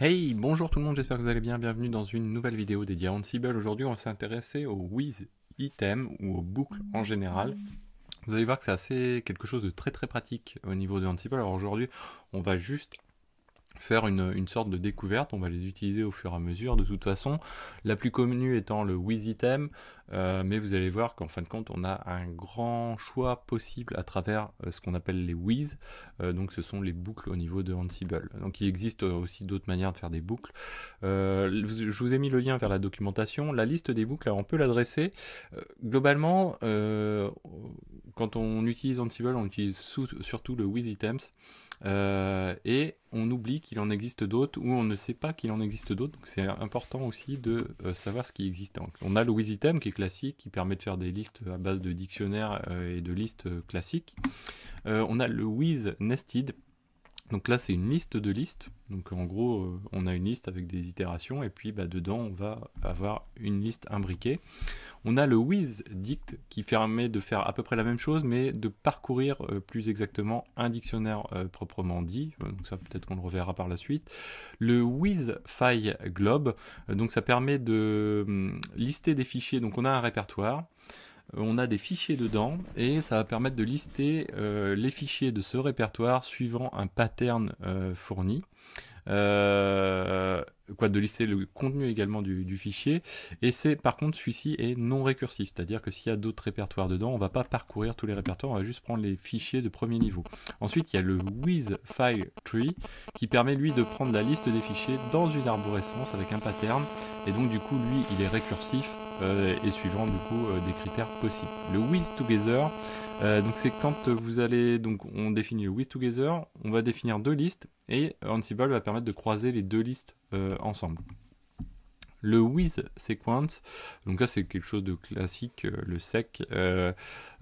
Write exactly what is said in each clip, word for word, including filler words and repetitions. Hey, bonjour tout le monde, j'espère que vous allez bien, bienvenue dans une nouvelle vidéo dédiée à Ansible. Aujourd'hui on va s'intéresser aux with items ou aux boucles en général. Vous allez voir que c'est assez quelque chose de très très pratique au niveau de Ansible. Alors aujourd'hui on va juste faire une, une sorte de découverte, on va les utiliser au fur et à mesure de toute façon. La plus connue étant le with item, euh, mais vous allez voir qu'en fin de compte on a un grand choix possible à travers euh, ce qu'on appelle les with, euh, donc ce sont les boucles au niveau de Ansible. Donc il existe aussi d'autres manières de faire des boucles. Euh, je vous ai mis le lien vers la documentation. La liste des boucles, alors on peut l'adresser. Euh, globalement, euh, quand on utilise Ansible, on utilise sous, surtout le with items, euh, et on oublie qu'il en existe d'autres ou on ne sait pas qu'il en existe d'autres, donc c'est important aussi de euh, savoir ce qui existe. Donc, on a le with item qui est classique, qui permet de faire des listes à base de dictionnaires euh, et de listes euh, classiques. Euh, on a le with nested, donc là c'est une liste de listes, donc en gros euh, on a une liste avec des itérations et puis bah, dedans on va avoir une liste imbriquée. On a le with_Dict qui permet de faire à peu près la même chose, mais de parcourir euh, plus exactement un dictionnaire euh, proprement dit. Donc ça, peut-être qu'on le reverra par la suite. Le with_fileglob, euh, donc ça permet de euh, lister des fichiers. Donc on a un répertoire, euh, on a des fichiers dedans, et ça va permettre de lister euh, les fichiers de ce répertoire suivant un pattern euh, fourni. Euh, quoi, de lister le contenu également du, du fichier, et c'est par contre celui-ci est non récursif, c'est-à-dire que s'il y a d'autres répertoires dedans, on ne va pas parcourir tous les répertoires, on va juste prendre les fichiers de premier niveau. Ensuite il y a le with_fileTree qui permet lui de prendre la liste des fichiers dans une arborescence avec un pattern, et donc du coup lui il est récursif euh, et suivant du coup euh, des critères possibles. Le withTogether, Euh, donc c'est quand vous allez, donc on définit le withTogether, on va définir deux listes et Ansible va permettre de croiser les deux listes euh, ensemble. Le with_sequence, donc là c'est quelque chose de classique, euh, le sec, euh,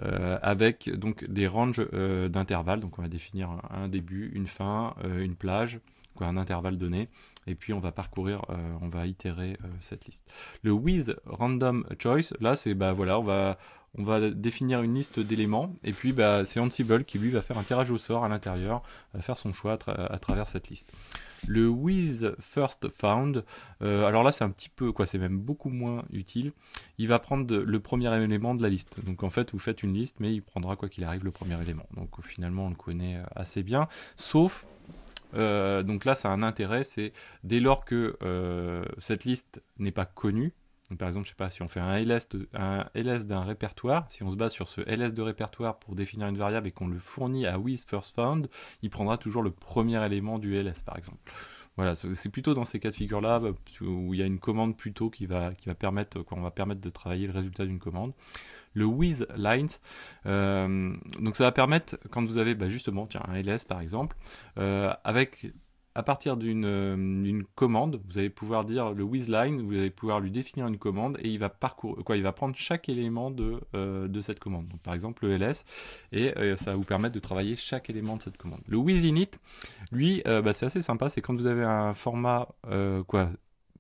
euh, avec donc des ranges euh, d'intervalles, donc on va définir un début, une fin, euh, une plage, quoi, un intervalle donné, et puis on va parcourir, euh, on va itérer euh, cette liste. Le with_random_choice, là c'est, bah voilà, on va... On va définir une liste d'éléments, et puis bah, c'est Ansible qui lui va faire un tirage au sort à l'intérieur, va faire son choix à, tra à travers cette liste. Le with_first_found, euh, alors là c'est un petit peu, quoi, c'est même beaucoup moins utile, il va prendre le premier élément de la liste. Donc en fait vous faites une liste, mais il prendra quoi qu'il arrive le premier élément. Donc finalement on le connaît assez bien, sauf, euh, donc là ça a un intérêt, c'est dès lors que euh, cette liste n'est pas connue. Donc par exemple, je sais pas, si on fait un ls, un ls d'un répertoire, si on se base sur ce ls de répertoire pour définir une variable et qu'on le fournit à withFirstFound, il prendra toujours le premier élément du ls par exemple. Voilà, c'est plutôt dans ces cas de figure-là où il y a une commande plutôt qui va, qui va permettre, quoi, on va permettre de travailler le résultat d'une commande. Le with_lines, euh, donc ça va permettre, quand vous avez bah justement tiens, un ls par exemple, euh, avec... à partir d'une commande, vous allez pouvoir dire le withLine, vous allez pouvoir lui définir une commande et il va, parcours, quoi, il va prendre chaque élément de, euh, de cette commande. Donc, par exemple le ls, et euh, ça va vous permettre de travailler chaque élément de cette commande. Le withInit, lui, euh, bah, c'est assez sympa, c'est quand vous avez un format, euh, quoi,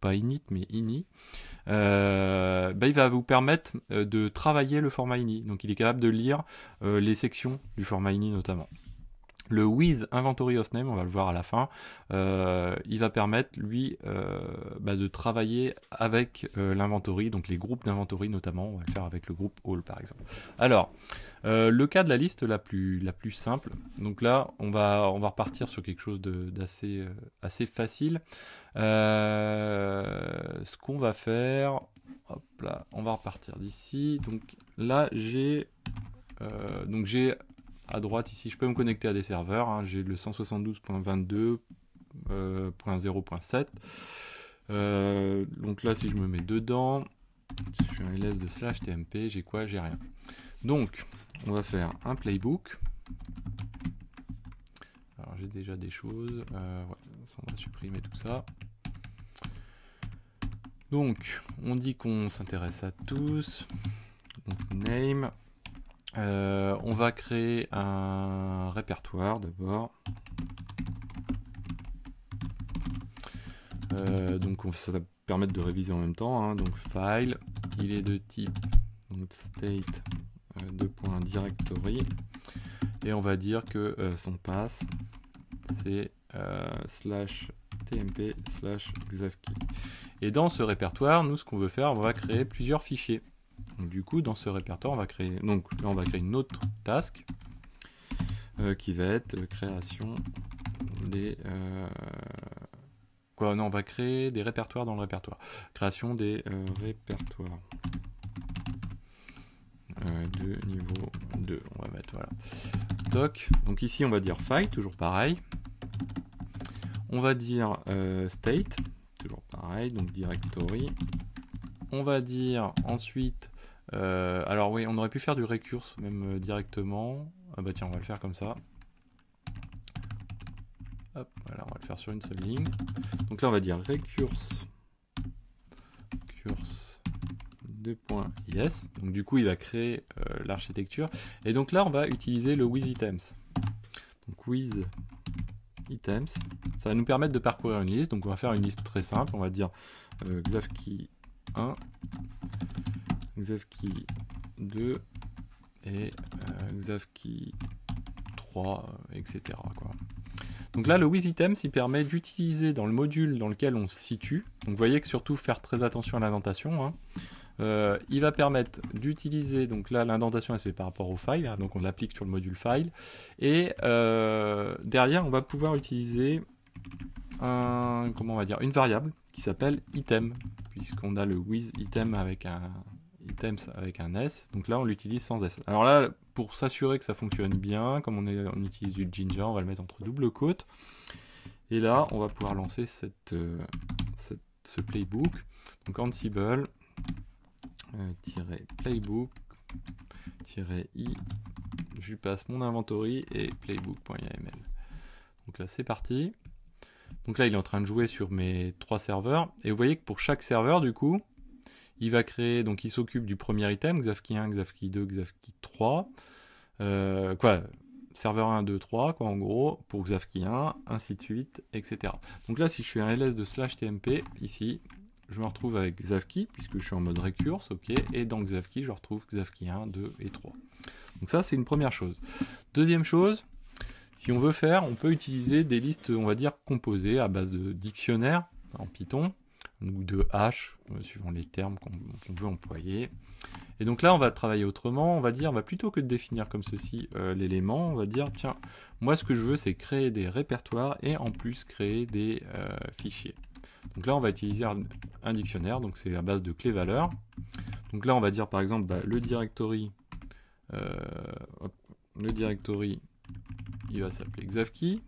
pas init mais ini, euh, bah, il va vous permettre de travailler le format ini. Donc il est capable de lire euh, les sections du format ini notamment. Le with_inventory_hostname, on va le voir à la fin, euh, il va permettre, lui, euh, bah, de travailler avec euh, l'inventory, donc les groupes d'inventory notamment, on va le faire avec le groupe all par exemple. Alors, euh, le cas de la liste la plus, la plus simple, donc là, on va, on va repartir sur quelque chose d'assez euh, assez facile. Euh, ce qu'on va faire, hop là, on va repartir d'ici, donc là, j'ai... Euh, donc j'ai... à droite ici, je peux me connecter à des serveurs, hein. J'ai le cent soixante-douze point vingt-deux point zéro point sept, euh, euh, donc là si je me mets dedans, si je suis un ls de slash tmp, j'ai quoi? J'ai rien. Donc on va faire un playbook, alors j'ai déjà des choses, euh, ouais, on va supprimer tout ça. Donc on dit qu'on s'intéresse à tous, donc name. Euh, on va créer un répertoire d'abord, euh, donc on, ça va permettre de réviser en même temps, hein. Donc file, il est de type donc state euh, deux.directory, et on va dire que euh, son pass c'est euh, slash tmp slash xavki. Et dans ce répertoire, nous, ce qu'on veut faire, on va créer plusieurs fichiers. Donc, du coup, dans ce répertoire, on va créer, donc, là, on va créer une autre task euh, qui va être création des... Euh, quoi, non, on va créer des répertoires dans le répertoire. Création des euh, répertoires euh, de niveau deux. On va mettre, voilà. Toc. Donc ici, on va dire file, toujours pareil. On va dire euh, state, toujours pareil, donc directory. On va dire ensuite, euh, alors oui, on aurait pu faire du recurse même euh, directement. Ah bah tiens, on va le faire comme ça. Hop, voilà, on va le faire sur une seule ligne. Donc là, on va dire recurse, recurse deux.yes. Donc du coup, il va créer euh, l'architecture. Et donc là, on va utiliser le withItems. Donc with items, ça va nous permettre de parcourir une liste. Donc on va faire une liste très simple, on va dire euh, xavki un, xavki deux et euh, xavki trois, et cetera quoi. Donc là, le withItems, il permet d'utiliser dans le module dans lequel on se situe. Donc vous voyez que surtout faire très attention à l'indentation, hein. Euh, il va permettre d'utiliser, donc là l'indentation elle se fait par rapport au file, hein, donc on l'applique sur le module file, et euh, derrière on va pouvoir utiliser un, comment on va dire, une variable qui s'appelle item, puisqu'on a le withItem avec un items avec un s, donc là on l'utilise sans s. Alors là, pour s'assurer que ça fonctionne bien, comme on, est, on utilise du Jinja, on va le mettre entre double côtes, et là on va pouvoir lancer cette, euh, cette, ce playbook, donc Ansible playbook-i, je lui passe mon inventory et playbook.iml. Donc là c'est parti. Donc là il est en train de jouer sur mes trois serveurs et vous voyez que pour chaque serveur du coup il va créer, donc il s'occupe du premier item xavki un, xavki deux, xavki trois, euh, quoi, serveur un, deux, trois quoi en gros pour xavki un, ainsi de suite, etc. Donc là si je fais un ls de slash tmp ici, je me retrouve avec xavki, puisque je suis en mode recurse, ok, et dans xavki, je retrouve xavki un, deux et trois. Donc ça, c'est une première chose. Deuxième chose, si on veut faire, on peut utiliser des listes, on va dire, composées à base de dictionnaires en Python, ou de hash, suivant les termes qu'on qu'on veut employer. Et donc là, on va travailler autrement, on va dire, on va plutôt que de définir comme ceci euh, l'élément, on va dire, tiens, moi, ce que je veux, c'est créer des répertoires et en plus créer des euh, fichiers. Donc là, on va utiliser un dictionnaire, donc c'est à base de clés valeurs. Donc là, on va dire par exemple bah, le directory, euh, hop, le directory, il va s'appeler xavki,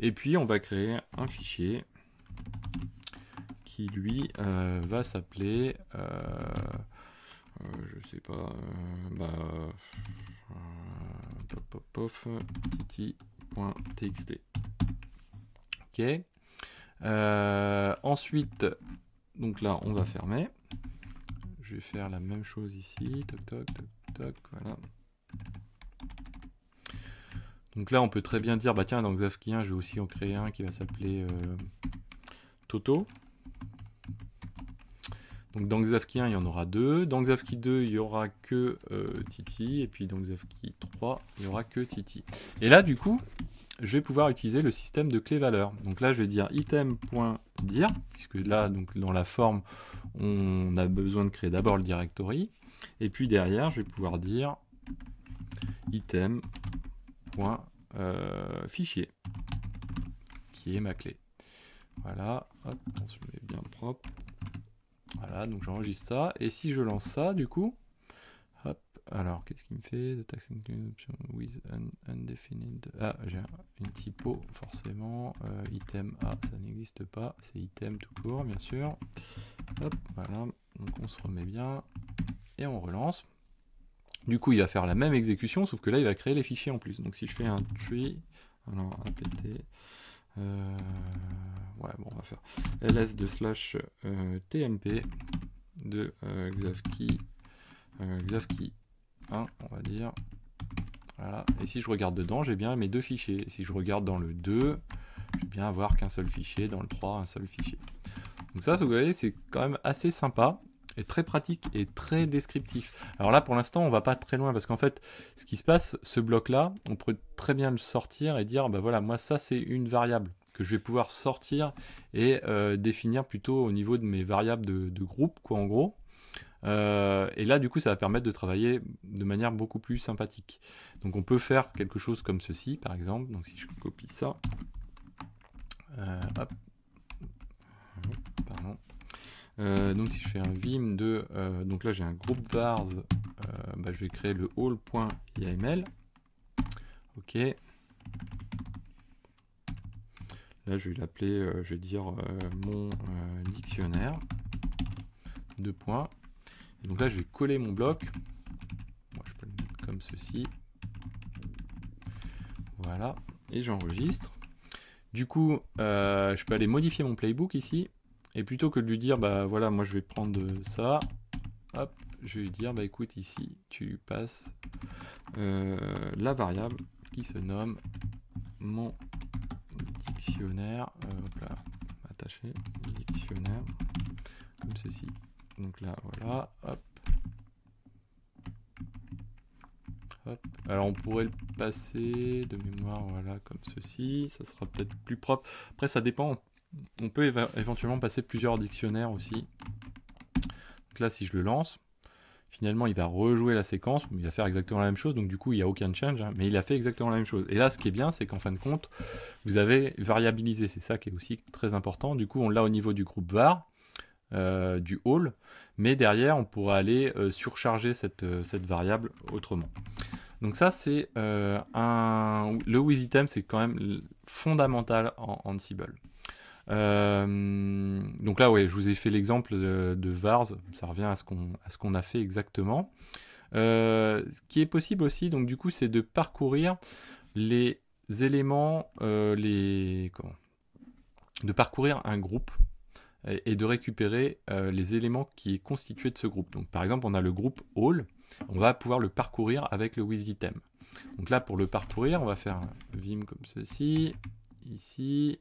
et puis on va créer un fichier qui lui euh, va s'appeler, euh, euh, je sais pas, euh, bah, euh, pop, pop, pop, titi.txt. Ok. Euh, ensuite, donc là on va fermer, je vais faire la même chose ici, toc toc toc toc, voilà. Donc là on peut très bien dire, bah tiens dans xavki un je vais aussi en créer un qui va s'appeler euh, Toto. Donc dans xavki un il y en aura deux, dans xavki deux il y aura que euh, Titi, et puis dans xavki trois il y aura que Titi. Et là du coup je vais pouvoir utiliser le système de clés valeurs. Donc là, je vais dire item.dir, puisque là, donc, dans la forme, on a besoin de créer d'abord le directory. Et puis derrière, je vais pouvoir dire item.fichier, qui est ma clé. Voilà, hop, on se met bien propre. Voilà, donc j'enregistre ça. Et si je lance ça, du coup, hop, alors, qu'est-ce qu'il me fait? The tax includes option with an undefined. Ah, j'ai une typo, forcément. Euh, item A, ah, ça n'existe pas. C'est item tout court, bien sûr. Hop, voilà. Donc on se remet bien et on relance. Du coup, il va faire la même exécution, sauf que là, il va créer les fichiers en plus. Donc si je fais un tree, alors apt, euh, ouais, bon, on va faire ls de slash euh, tmp de euh, xavki. Euh, xavki un, on va dire, voilà, et si je regarde dedans, j'ai bien mes deux fichiers, et si je regarde dans le deux, je vais bien avoir qu'un seul fichier, dans le trois, un seul fichier. Donc ça, vous voyez, c'est quand même assez sympa, et très pratique, et très descriptif. Alors là, pour l'instant, on va pas très loin, parce qu'en fait, ce qui se passe, ce bloc-là, on pourrait très bien le sortir et dire, bah voilà, moi, ça, c'est une variable que je vais pouvoir sortir et euh, définir plutôt au niveau de mes variables de, de groupe, quoi, en gros. Euh, et là, du coup, ça va permettre de travailler de manière beaucoup plus sympathique. Donc, on peut faire quelque chose comme ceci, par exemple. Donc, si je copie ça, euh, hop. Pardon. Euh, donc, si je fais un vim de, euh, donc là, j'ai un groupe vars. Euh, bah, je vais créer le all.yml. Ok. Là, je vais l'appeler, euh, je vais dire euh, mon euh, dictionnaire. Deux points. Et donc là, je vais coller mon bloc. Moi, je peux le mettre comme ceci. Voilà. Et j'enregistre. Du coup, euh, je peux aller modifier mon playbook ici. Et plutôt que de lui dire, bah voilà, moi je vais prendre ça. Hop, je vais lui dire, bah écoute, ici, tu passes euh, la variable qui se nomme mon dictionnaire. Euh, hop là, attaché, dictionnaire. Comme ceci. Donc là, voilà, hop. Hop. Alors on pourrait le passer de mémoire, voilà, comme ceci. Ça sera peut-être plus propre. Après, ça dépend. On peut éventuellement passer plusieurs dictionnaires aussi. Donc là, si je le lance, finalement, il va rejouer la séquence. Il va faire exactement la même chose. Donc du coup, il n'y a aucun change, hein, mais il a fait exactement la même chose. Et là, ce qui est bien, c'est qu'en fin de compte, vous avez variabilisé. C'est ça qui est aussi très important. Du coup, on l'a au niveau du groupe var. Euh, du all, mais derrière on pourra aller euh, surcharger cette, euh, cette variable autrement. Donc ça, c'est euh, un... le withItem, c'est quand même fondamental en Ansible. Euh... donc là, ouais, je vous ai fait l'exemple de, de vars, ça revient à ce qu'on à ce qu'on a fait exactement. Euh, ce qui est possible aussi, donc du coup, c'est de parcourir les éléments, euh, les comment de parcourir un groupe et de récupérer euh, les éléments qui est constitué de ce groupe. Donc par exemple, on a le groupe all, on va pouvoir le parcourir avec le withItem. Donc là, pour le parcourir, on va faire un vim comme ceci, ici.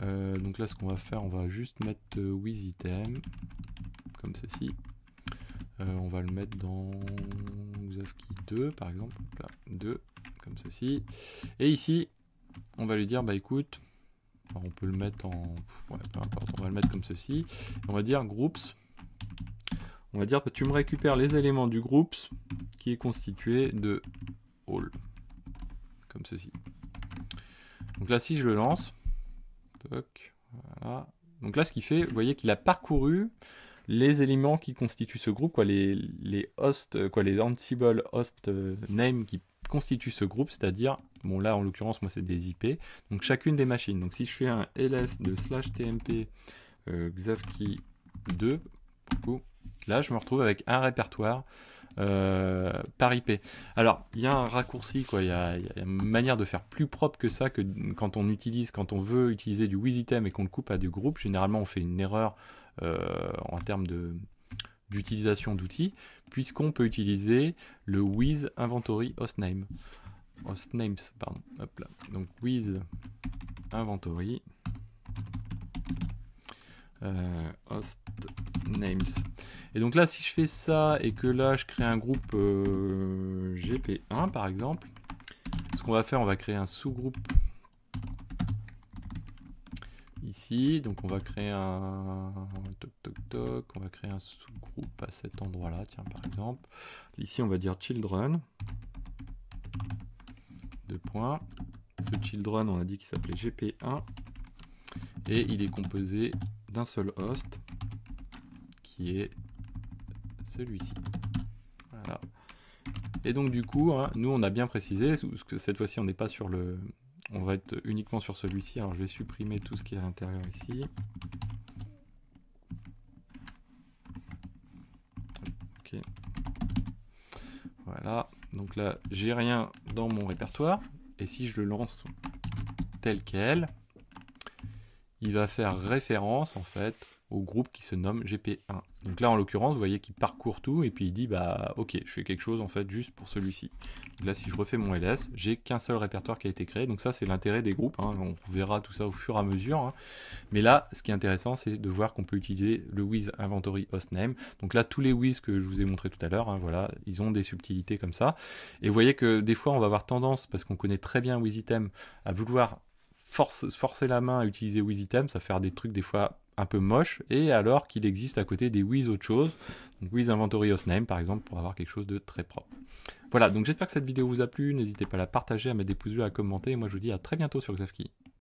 Euh, donc là, ce qu'on va faire, on va juste mettre withItem, comme ceci. Euh, on va le mettre dans xavki deux, par exemple, là, deux, comme ceci. Et ici, on va lui dire, bah écoute, on peut le mettre en... Ouais, peu importe, on va le mettre comme ceci. On va dire groups. On va dire que tu me récupères les éléments du groups qui est constitué de all. Comme ceci. Donc là, si je le lance. Toc, voilà. Donc là, ce qu'il fait, vous voyez qu'il a parcouru les éléments qui constituent ce groupe, quoi, les, les hosts, quoi, les Ansible host name qui constitue ce groupe, c'est-à-dire, bon là en l'occurrence moi c'est des I P, donc chacune des machines. Donc si je fais un ls de slash tmp euh, xavki deux, du coup, là je me retrouve avec un répertoire euh, par I P. Alors il y a un raccourci, quoi, il y a, y a une manière de faire plus propre que ça, que quand on utilise, quand on veut utiliser du withItem et qu'on le coupe à du groupe, généralement on fait une erreur euh, en termes de d'utilisation d'outils, puisqu'on peut utiliser le with inventory hostname. Hostnames, pardon. Hop là. Donc with inventory euh, hostnames. Et donc là, si je fais ça et que là je crée un groupe euh, G P un par exemple, ce qu'on va faire, on va créer un sous-groupe ici, donc on va créer un toc toc toc, on va créer un sous-groupe à cet endroit-là, tiens par exemple. Ici on va dire children, deux points. Ce children, on a dit qu'il s'appelait G P un et il est composé d'un seul host qui est celui-ci. Voilà. Et donc du coup, hein, nous on a bien précisé, que cette fois-ci on n'est pas sur le... On va être uniquement sur celui-ci, alors je vais supprimer tout ce qui est à l'intérieur ici. Ok. Voilà, donc là, j'ai rien dans mon répertoire. Et si je le lance tel quel, il va faire référence en fait au groupe qui se nomme G P un. Donc là, en l'occurrence, vous voyez qu'il parcourt tout et puis il dit, bah ok, je fais quelque chose en fait juste pour celui-ci. Donc là, si je refais mon ls, j'ai qu'un seul répertoire qui a été créé. Donc ça, c'est l'intérêt des groupes, hein. On verra tout ça au fur et à mesure, hein. Mais là, ce qui est intéressant, c'est de voir qu'on peut utiliser le with inventory hostname. Donc là, tous les with que je vous ai montré tout à l'heure, hein, voilà, ils ont des subtilités comme ça. Et vous voyez que des fois, on va avoir tendance, parce qu'on connaît très bien withItem, à vouloir force, forcer la main à utiliser withItems, à faire des trucs des fois un peu moches, et alors qu'il existe à côté des with autre chose, donc with_inventory_hostname par exemple, pour avoir quelque chose de très propre. Voilà, donc j'espère que cette vidéo vous a plu, n'hésitez pas à la partager, à mettre des pouces bleus, à commenter, et moi je vous dis à très bientôt sur xavki.